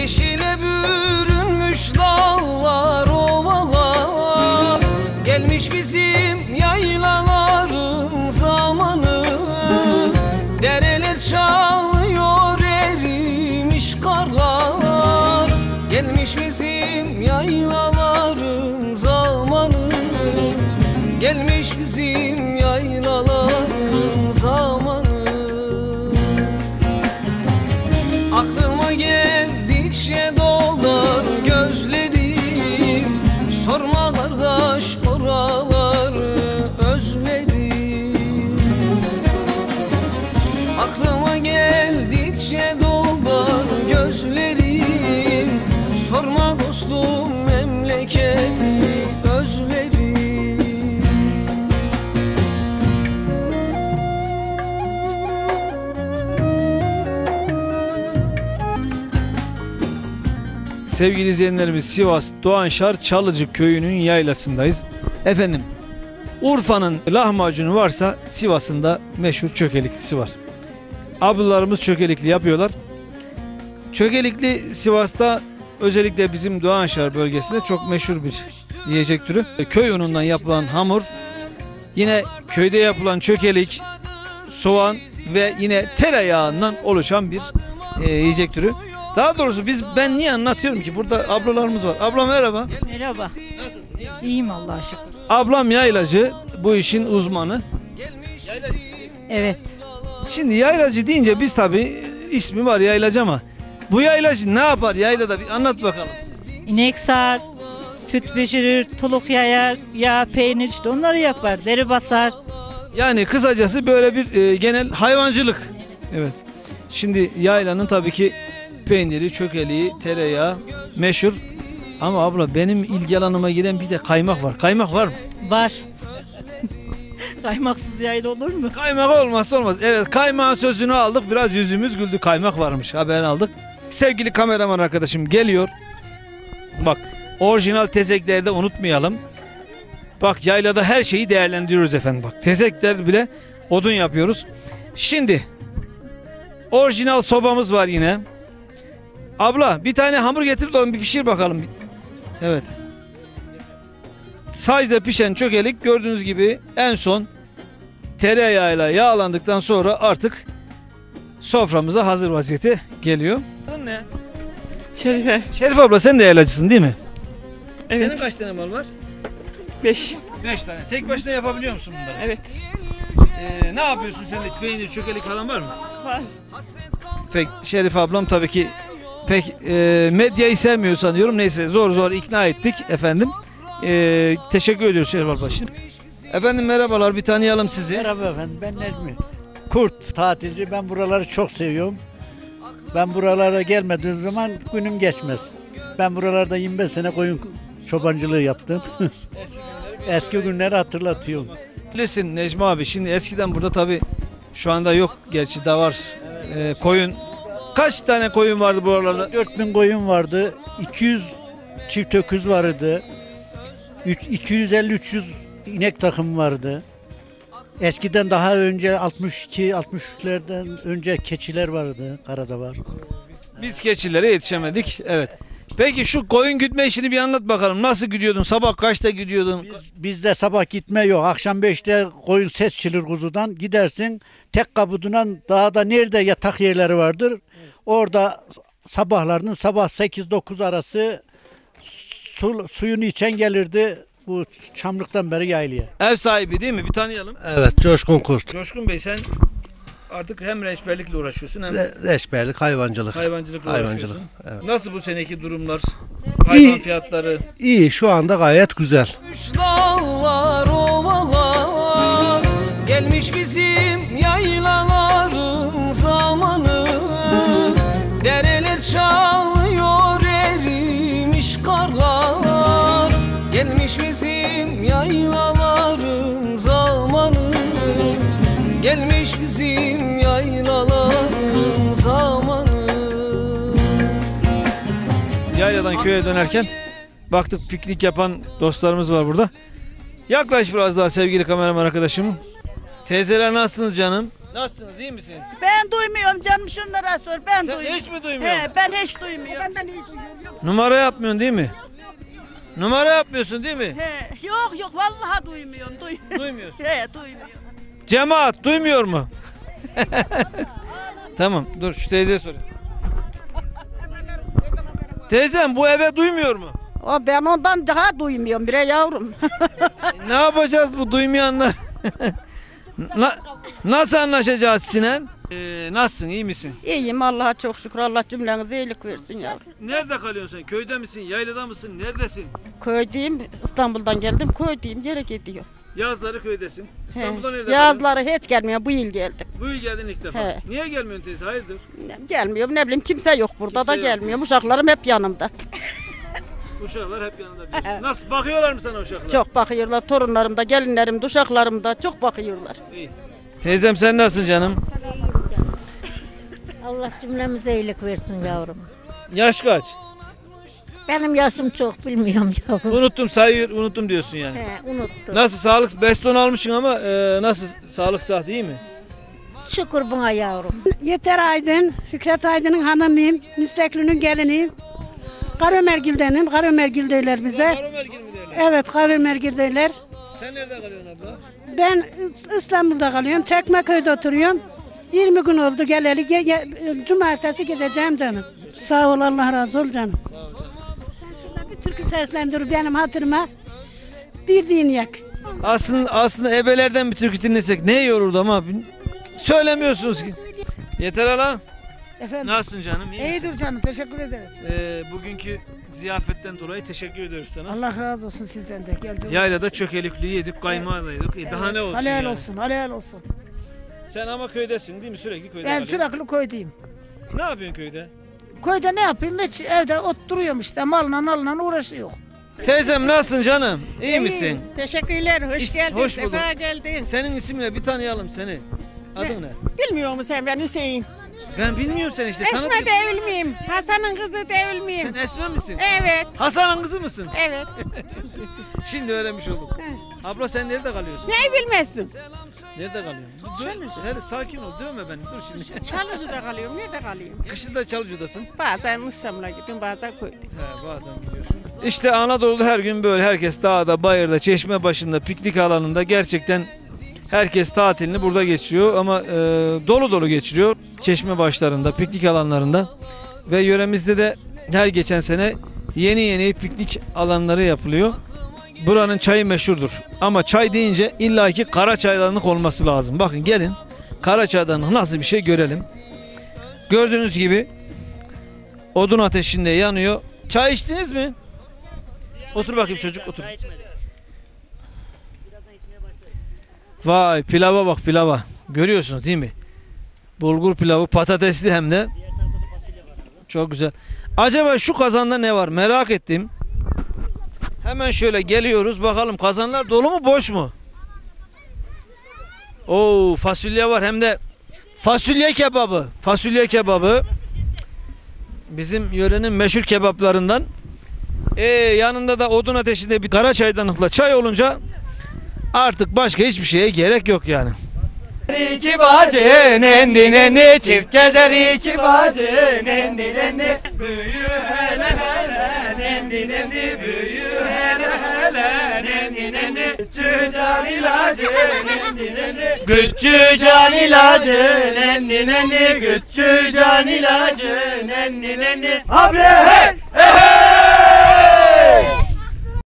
Yeşile bürünmüş dağlar, ovalar, gelmiş bizim yaylaların zamanı. Dereler çalıyor, erimiş karlar, gelmiş bizim yaylaların zamanı. Gelmiş bizim yaylaların zamanı. Aklıma geldikçe dolar gözlerim, sorma kardeş oraları özlerim. Aklıma geldikçe dolar gözlerim, sorma dostum memleketi özlerim. Sevgili izleyenlerimiz, Sivas Doğanşar Çalıcı köyünün yaylasındayız. Efendim, Urfa'nın lahmacunu varsa Sivas'ın da meşhur çökeliklisi var. Ablalarımız çökelikli yapıyorlar. Çökelikli Sivas'ta, özellikle bizim Doğanşar bölgesinde çok meşhur bir yiyecek türü. Köy unundan yapılan hamur, yine köyde yapılan çökelik, soğan ve yine tereyağından oluşan bir yiyecek türü. Daha doğrusu ben niye anlatıyorum ki? Burada ablalarımız var. Abla merhaba. Merhaba. Nasılsın? İyiyim Allah'a şükür. Ablam yaylacı, bu işin uzmanı. Evet. Şimdi yaylacı deyince biz tabii ismi var yaylacı ama bu yaylacı ne yapar yaylada, bir anlat bakalım. İnek sağar, süt pişirir, tuluk yayar, yağ, peynir, işte onları yapar, deri basar. Yani kısacası böyle bir genel hayvancılık. Evet. Şimdi yaylanın tabii ki peyniri, çökeliği, tereyağı meşhur. Ama abla benim ilgi alanıma giren bir de kaymak var. Kaymak var mı? Var. Kaymaksız yayla olur mu? Kaymak olmazsa olmaz. Evet, kaymağın sözünü aldık. Biraz yüzümüz güldü. Kaymak varmış. Haberini aldık. Sevgili kameraman arkadaşım geliyor. Bak, orijinal tezekleri de unutmayalım. Bak, yaylada her şeyi değerlendiriyoruz efendim. Bak, tezekler bile odun yapıyoruz. Şimdi orijinal sobamız var yine. Abla bir tane hamur getir de bir pişir bakalım. Evet. Sacda pişen çökelik gördüğünüz gibi en son tereyağıyla yağlandıktan sonra artık soframıza hazır vaziyete geliyor. Adın ne? Şerife. Şerife abla, sen de yaylacısın değil mi? Evet. Senin kaç tane mal var? 5. 5 tane. Tek başına yapabiliyor musun bunları? Evet. Ne yapıyorsun sen de? Peynir, çökelik falan var mı? Var. Peki Şerife ablam tabii ki pek medyayı sevmiyor sanıyorum. Neyse, zor ikna ettik efendim. Teşekkür ediyoruz Şerif abla. Şimdi efendim merhabalar, bir tanıyalım sizi. Merhaba efendim, ben Necmi. Kurt. Tatilci, ben buraları çok seviyorum. Ben buralara gelmediğim zaman günüm geçmez. Ben buralarda 25 sene koyun çobancılığı yaptım. Eski günleri hatırlatıyorum. Bilirsin Necmi abi, şimdi eskiden burada tabii, şu anda yok gerçi, da var koyun. Kaç tane koyun vardı buralarda? 4000 koyun vardı, 200 çift öküz vardı, 250-300 inek takım vardı. Eskiden daha önce 62-63'lerden önce keçiler vardı, karada var. Biz keçilere yetişemedik, evet. Peki şu koyun gütme işini bir anlat bakalım. Nasıl gidiyordun? Sabah kaçta gidiyordun? Bizde sabah gitme yok. Akşam 5'te koyun ses çilir kuzudan. Gidersin tek kabudunan, daha da nerede yatak yerleri vardır. Evet. Orada sabahlarının sabah 8-9 arası suyunu içen gelirdi. Bu Çamlık'tan beri yaylaya. Ev sahibi değil mi? Bir tanıyalım. Evet, Coşkun Kurt. Coşkun Bey, sen artık hem reçberlikle uğraşıyorsun hem reçberlik, hayvancılık. Hayvancılık. Evet. Nasıl bu seneki durumlar? Hayvan iyi, fiyatları? İyi, şu anda gayet güzel. Dağlar, ovalar, gelmiş bizim yaylaların zamanı. Dereler çalıyor, erimiş karlar. Gelmiş bizim yaylaların zamanı. Gelmiş bizim yaylaların zamanı. Yayladan köye dönerken baktık piknik yapan dostlarımız var burada. Yaklaş biraz daha sevgili kameraman arkadaşım. Teyzeler nasılsınız canım? Nasılsınız, iyi misiniz? Ben duymuyorum canım, şunlara sor. Ben sen duymuyorum. Hiç mi duymuyorsun? He, ben hiç duymuyorum. Ben de hiç duymuyorum. Numara yapmıyorsun değil mi? Numara yapmıyorsun değil mi? He, yok yok vallahi duymuyorum. Duymuyorsun. He, duymuyorum. Cemaat duymuyor mu? Tamam, dur şu teyzeye sorayım. Teyzem, bu eve duymuyor mu? O, ben ondan daha duymuyorum bire yavrum. Ne yapacağız bu duymayanlar? Nasıl anlaşacağız Sinan? Nasılsın, iyi misin? İyiyim, Allah'a çok şükür. Allah cümlenize iyilik versin yavrum. Nerede kalıyorsun sen? Köyde misin? Yaylada mısın? Neredesin? Köydeyim. İstanbul'dan geldim. Köydeyim. Yere gidiyorum. Yazları köydesin. İstanbul'dan nerede? Yazları kalıyorsun? Hiç gelmiyor. Bu yıl geldim. Bu yıl geldin ilk defa. He. Niye gelmiyorsun teyze? Hayırdır? Gelmiyorum. Ne bileyim, kimse yok burada, kimse da gelmiyor. Uşaklarım hep yanımda. Uşaklar hep yanında diyorsun. Nasıl, bakıyorlar mı sana uşaklar? Çok bakıyorlar. Torunlarım da, gelinlerim de, uşaklarım da çok bakıyorlar. İyi. Teyzem, sen nasılsın canım? İyiyim canım. Allah cümlemize iyilik versin yavrum. Yaş kaç? Benim yaşım çok, bilmiyorum yavrum. Unuttum, sayı unuttum diyorsun yani. He, unuttum. Nasıl sağlık? Beston almışsın ama nasıl sağlık, sıhhat iyi mi? Şükür buna yavrum. Yeter Aydın, Fikret Aydın'ın hanımıyım. Müstekli'nin geliniyim. Karamergil'denim. Karamergil derler bize. Karamergil mi derler? Evet, Karamergil derler. Sen nerede kalıyorsun abla? Ben İstanbul'da kalıyorum. Çekmeköy'de oturuyorum. 20 gün oldu geleli. Cumartesi gideceğim canım. Sağ ol, Allah razı ol canım. Sen şurada bir türkü seslendir benim hatırıma. Bir dinleyek. Aslında ebelerden bir türkü dinlesek ne yorurdu ama söylemiyorsunuz ki. Yeter hala. Efendim? Nasılsın canım? İyi İyidir misin? Canım, teşekkür ederiz. Bugünkü ziyafetten dolayı teşekkür ediyoruz sana. Allah razı olsun sizden de. Geldim. Yaylada çökelikliği yedik, kaymağı da yedik. Evet. Daha ne olsun? Helal yani. Olsun, helal olsun. Sen ama köydesin değil mi? Sürekli köyde. Ben sürekli köydeyim. Ne yapıyorsun köyde? Köyde ne yapayım? Hiç evde oturuyorum işte. Malına uğraşıyor. Teyzem, nasılsın canım? İyi misin? Teşekkürler, hoş geldin. Hoş bulduk. Sefa geldin. Senin isminle bir tanıyalım seni. Adın ne? Bilmiyor musun sen? Ben Hüseyin. Ben bilmiyorum sen işte. Esme değil miyim? Hasan'ın kızı değil miyim? Sen Esme misin? Evet. Hasan'ın kızı mısın? Evet. Şimdi öğrenmiş olduk. Evet. Abla, sen nerede kalıyorsun? Neyi bilmezsin? Nerede kalıyorsun? Çalıcı. Sakin ol, dövme beni. Dur şimdi. Çalıcı'da kalıyorum. Nerede kalıyorum? Kışın da Çalıcı'dasın. Bazen Mıslam'la gidiyorum, bazen köyde. He, bazen gidiyorsun. İşte Anadolu'da her gün böyle herkes dağda, bayırda, çeşme başında, piknik alanında gerçekten herkes tatilini burada geçiriyor ama dolu dolu geçiriyor. Çeşme başlarında, piknik alanlarında ve yöremizde de her geçen sene yeni piknik alanları yapılıyor. Buranın çayı meşhurdur ama çay deyince illaki kara çaydanlık olması lazım. Bakın gelin, kara çaydanlık nasıl bir şey görelim. Gördüğünüz gibi odun ateşinde yanıyor. Çay içtiniz mi? Otur bakayım çocuk, otur. Vay, pilava bak, pilava. Görüyorsunuz değil mi? Bulgur pilavı, patatesli hem de. Çok güzel. Acaba şu kazanda ne var? Merak ettim. Hemen şöyle geliyoruz. Bakalım kazanlar dolu mu, boş mu? Oo, fasulye var hem de. Fasulye kebabı. Fasulye kebabı. Bizim yörenin meşhur kebaplarından. Yanında da odun ateşinde bir kara çaydanlıkla çay olunca artık başka hiçbir şeye gerek yok yani. İki bacı nendi nendi, çift gezer iki bacı nendi nendi, büyü hele hele nendi nendi, büyü hele hele nendi nendi, küçük can ilacı nendi nendi, küçük can ilacı nendi nendi, küçük can ilacı nendi nendi, abre hey!